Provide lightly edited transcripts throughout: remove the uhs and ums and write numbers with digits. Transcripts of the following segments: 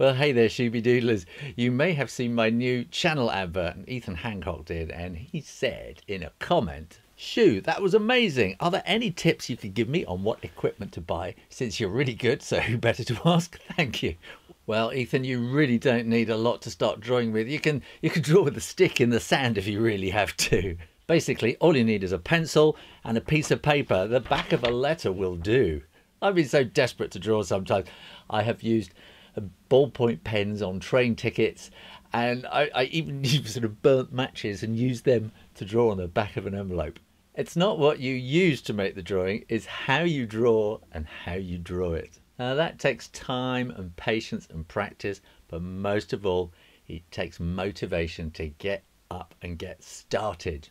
Well, hey there, Shooby Doodlers. You may have seen my new channel advert, and Ethan Hancock did, and he said in a comment, "Shoo, that was amazing. Are there any tips you could give me on what equipment to buy? Since you're really good, so who better to ask? Thank you." Well, Ethan, you really don't need a lot to start drawing with. You can draw with a stick in the sand if you really have to. Basically, all you need is a pencil and a piece of paper. The back of a letter will do. I've been so desperate to draw sometimes. I have used ballpoint pens on train tickets, and I even used sort of burnt matches and used them to draw on the back of an envelope. It's not what you use to make the drawing, it's how you draw and how you draw it. Now that takes time and patience and practice, but most of all, it takes motivation to get up and get started.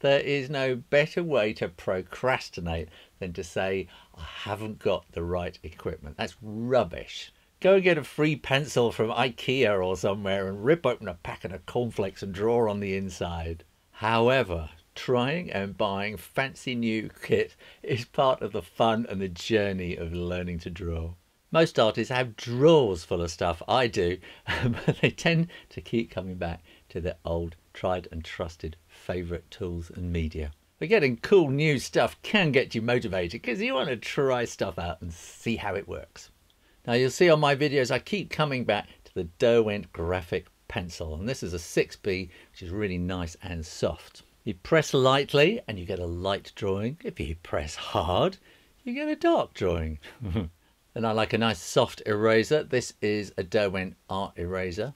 There is no better way to procrastinate than to say, I haven't got the right equipment. That's rubbish. Go and get a free pencil from IKEA or somewhere and rip open a packet of cornflakes and draw on the inside. However, trying and buying fancy new kit is part of the fun and the journey of learning to draw. Most artists have drawers full of stuff. I do, but they tend to keep coming back to their old, tried and trusted favourite tools and media. But getting cool new stuff can get you motivated because you want to try stuff out and see how it works. Now you'll see on my videos I keep coming back to the Derwent Graphic Pencil, and this is a 6B, which is really nice and soft. You press lightly and you get a light drawing. If you press hard, you get a dark drawing. And I like a nice soft eraser. This is a Derwent Art Eraser.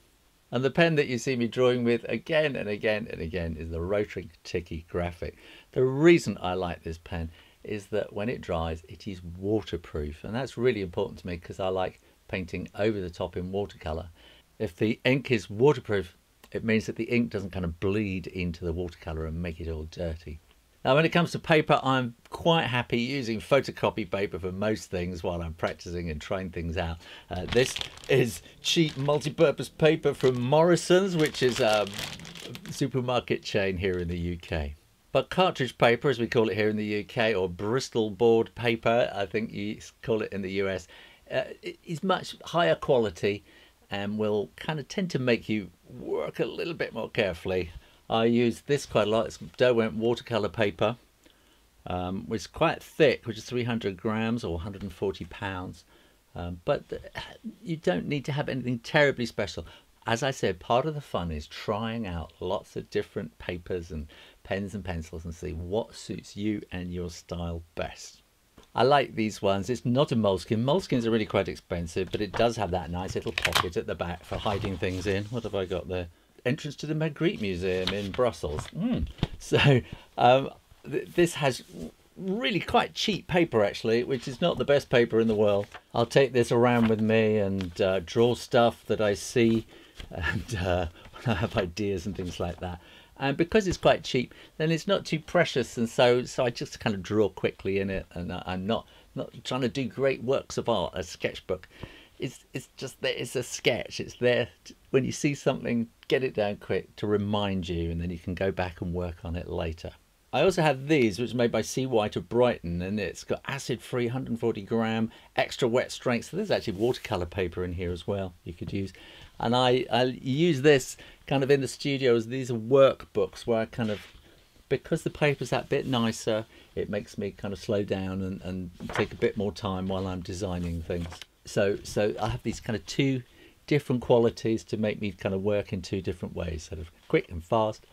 And the pen that you see me drawing with again and again and again is the Rotring Tikky Graphic. The reason I like this pen is that when it dries it is waterproof, and that's really important to me because I like painting over the top in watercolour. If the ink is waterproof, it means that the ink doesn't kind of bleed into the watercolour and make it all dirty. Now when it comes to paper, I'm quite happy using photocopy paper for most things while I'm practising and trying things out. This is cheap multi-purpose paper from Morrison's, which is a supermarket chain here in the UK. But cartridge paper, as we call it here in the UK, or Bristol board paper, I think you call it in the US, is much higher quality and will kind of tend to make you work a little bit more carefully. I use this quite a lot. It's Derwent watercolour paper, which is quite thick, which is 300 grams or 140 pounds. But you don't need to have anything terribly special. As I said, part of the fun is trying out lots of different papers and pens and pencils and see what suits you and your style best. I like these ones. It's not a Moleskine. Moleskines are really quite expensive, but it does have that nice little pocket at the back for hiding things in. What have I got there? Entrance to the Magritte Museum in Brussels. So this has really quite cheap paper actually, which is not the best paper in the world. I'll take this around with me and draw stuff that I see, and when I have ideas and things like that. And because it's quite cheap, then it's not too precious, and so I just kind of draw quickly in it, and I'm not trying to do great works of art. A sketchbook, it's just that it's a sketch. It's there to, when you see something, get it down quick to remind you, and then you can go back and work on it later. I also have these, which are made by Seawhite of Brighton, and it's got acid-free, 140 gram, extra wet strength. So there's actually watercolour paper in here as well you could use. And I use this kind of in the studio as these are workbooks where I kind of, because the paper's that bit nicer, it makes me kind of slow down and take a bit more time while I'm designing things. So I have these kind of two different qualities to make me kind of work in two different ways, sort of quick and fast,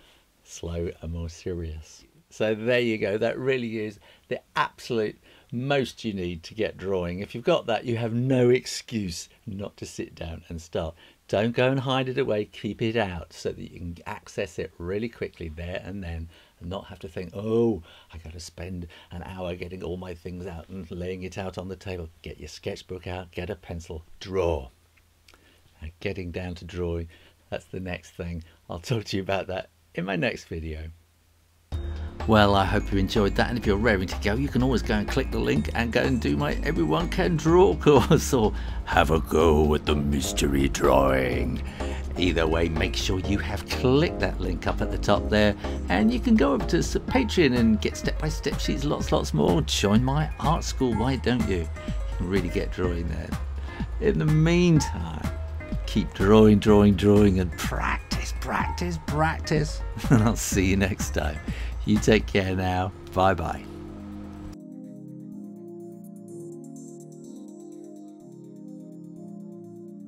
slow and more serious. So there you go, that really is the absolute most you need to get drawing. If you've got that, you have no excuse not to sit down and start. Don't go and hide it away, keep it out so that you can access it really quickly there and then, and not have to think, oh, I gotta spend an hour getting all my things out and laying it out on the table. Get your sketchbook out, get a pencil, draw. And getting down to drawing, that's the next thing. I'll talk to you about that in my next video. Well, I hope you enjoyed that, and if you're raring to go, you can always go and click the link and go and do my Everyone Can Draw course, or have a go at the mystery drawing. Either way, make sure you have clicked that link up at the top there, and you can go over to Patreon and get step-by-step sheets, lots more. Join my art school, why don't you? You can really get drawing there. In the meantime, keep drawing and practice. And I'll see you next time. You take care now. Bye bye.